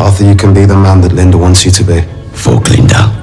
Arthur, you can be the man that Linda wants you to be. Fuck Linda.